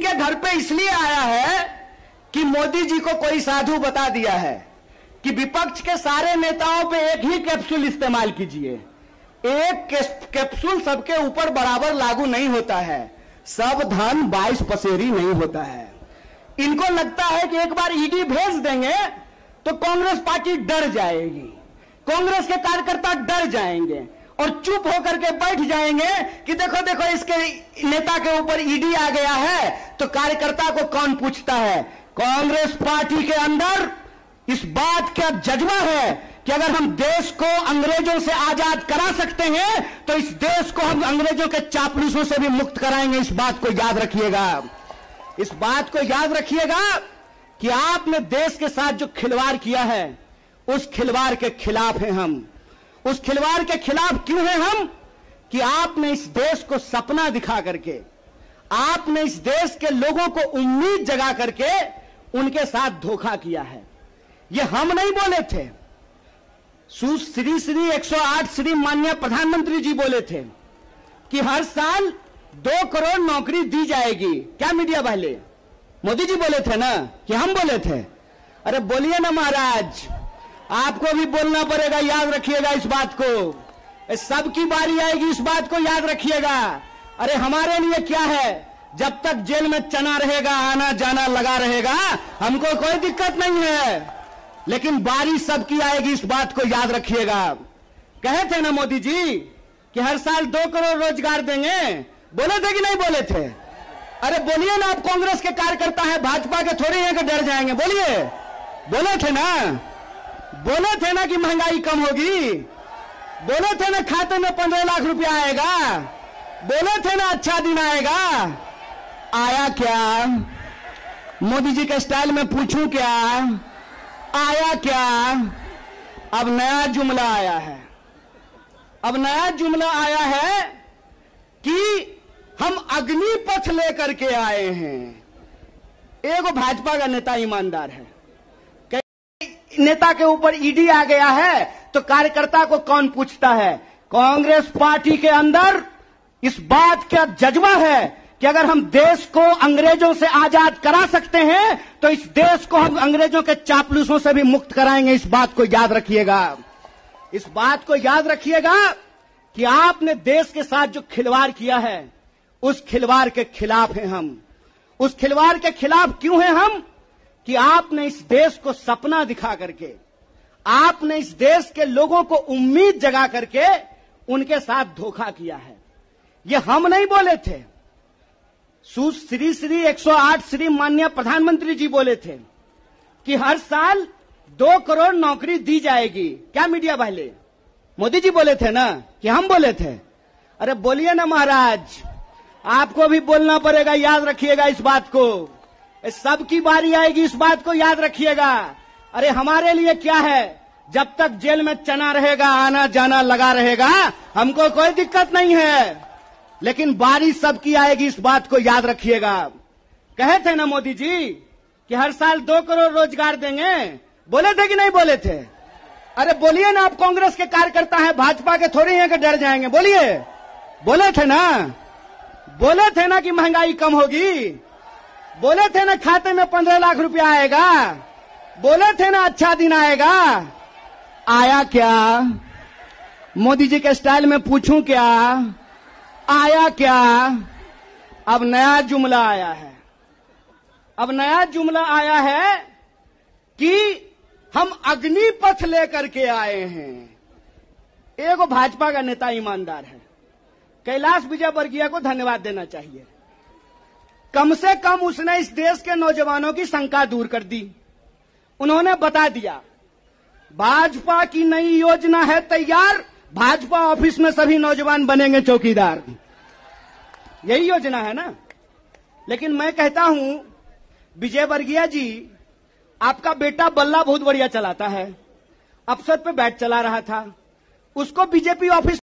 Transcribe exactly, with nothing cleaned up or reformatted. इनके घर पे इसलिए आया है कि मोदी जी को कोई साधु बता दिया है कि विपक्ष के सारे नेताओं पे एक ही कैप्सूल इस्तेमाल कीजिए। एक कैप्सूल सबके ऊपर बराबर लागू नहीं होता है, सब धन बाईस पसेरी नहीं होता है। इनको लगता है कि एक बार ईडी भेज देंगे तो कांग्रेस पार्टी डर जाएगी, कांग्रेस के कार्यकर्ता डर जाएंगे और चुप होकर के बैठ जाएंगे कि देखो देखो इसके नेता के ऊपर ईडी आ गया है तो कार्यकर्ता को कौन पूछता है। कांग्रेस पार्टी के अंदर इस बात का जज्बा है कि अगर हम देश को अंग्रेजों से आजाद करा सकते हैं तो इस देश को हम अंग्रेजों के चापलूसों से भी मुक्त कराएंगे। इस बात को याद रखिएगा, इस बात को याद रखिएगा कि आपने देश के साथ जो खिलवाड़ किया है उस खिलवाड़ के खिलाफ हैं हम। उस खिलवाड़ के खिलाफ क्यों हैं हम कि आपने इस देश को सपना दिखा करके, आपने इस देश के लोगों को उम्मीद जगा करके उनके साथ धोखा किया है। ये हम नहीं बोले थे, श्री श्री एक सौ आठ श्री माननीय प्रधानमंत्री जी बोले थे कि हर साल दो करोड़ नौकरी दी जाएगी। क्या मीडिया वाले, मोदी जी बोले थे ना कि हम बोले थे? अरे बोलिए ना महाराज, आपको भी बोलना पड़ेगा। याद रखिएगा इस बात को, सबकी बारी आएगी, इस बात को याद रखिएगा। अरे हमारे लिए क्या है, जब तक जेल में चना रहेगा, आना जाना लगा रहेगा, हमको कोई दिक्कत नहीं है, लेकिन बारिश सबकी आएगी। इस बात को याद रखिएगा। कहे थे ना मोदी जी कि हर साल दो करोड़ रोजगार देंगे, बोले थे कि नहीं बोले थे? अरे बोलिए ना, आप कांग्रेस के कार्यकर्ता हैं, भाजपा के थोड़े हैं कि डर जाएंगे। बोलिए, बोले थे ना, बोले थे ना कि महंगाई कम होगी, बोले थे ना खाते में पंद्रह लाख रुपया आएगा, बोले थे ना अच्छा दिन आएगा। आया क्या? मोदी जी के स्टाइल में पूछूं क्या, आया क्या? अब नया जुमला आया है, अब नया जुमला आया है कि हम अग्निपथ लेकर के आए हैं। एगो भाजपा का नेता ईमानदार है, कई नेता के ऊपर ईडी आ गया है तो कार्यकर्ता को कौन पूछता है। कांग्रेस पार्टी के अंदर इस बात का जज्बा है कि अगर हम देश को अंग्रेजों से आजाद करा सकते हैं तो इस देश को हम अंग्रेजों के चापलूसों से भी मुक्त कराएंगे। इस बात को याद रखिएगा, इस बात को याद रखिएगा कि आपने देश के साथ जो खिलवाड़ किया है उस खिलवाड़ के खिलाफ हैं हम। उस खिलवाड़ के खिलाफ क्यों हैं हम कि आपने इस देश को सपना दिखा करके, आपने इस देश के लोगों को उम्मीद जगा करके उनके साथ धोखा किया है। ये हम नहीं बोले थे, श्री श्री एक सौ आठ श्री माननीय प्रधानमंत्री जी बोले थे कि हर साल दो करोड़ नौकरी दी जाएगी। क्या मीडिया वाले, मोदी जी बोले थे ना कि हम बोले थे? अरे बोलिए ना महाराज, आपको भी बोलना पड़ेगा। याद रखिएगा इस बात को, सबकी बारी आएगी, इस बात को याद रखिएगा। अरे हमारे लिए क्या है, जब तक जेल में चना रहेगा, आना जाना लगा रहेगा, हमको कोई दिक्कत नहीं है, लेकिन बारिश सबकी आएगी। इस बात को याद रखिएगा। कहे थे ना मोदी जी कि हर साल दो करोड़ रोजगार देंगे, बोले थे कि नहीं बोले थे? अरे बोलिए ना, आप कांग्रेस के कार्यकर्ता हैं, भाजपा के थोड़े हैं कि डर जाएंगे। बोलिए, बोले थे ना, बोले थे ना कि महंगाई कम होगी, बोले थे ना खाते में पंद्रह लाख रुपया आएगा, बोले थे ना अच्छा दिन आएगा। आया क्या? मोदी जी के स्टाइल में पूछूं क्या, आया क्या? अब नया जुमला आया है, अब नया जुमला आया है कि हम अग्निपथ लेकर के आए हैं। एगो भाजपा का नेता ईमानदार है, कैलाश विजयवर्गीय को धन्यवाद देना चाहिए, कम से कम उसने इस देश के नौजवानों की शंका दूर कर दी। उन्होंने बता दिया भाजपा की नई योजना है तैयार, भाजपा ऑफिस में सभी नौजवान बनेंगे चौकीदार। यही योजना है ना? लेकिन मैं कहता हूं विजयवर्गीय जी, आपका बेटा बल्ला बहुत बढ़िया चलाता है, अफसर पे बैठ चला रहा था, उसको बीजेपी ऑफिस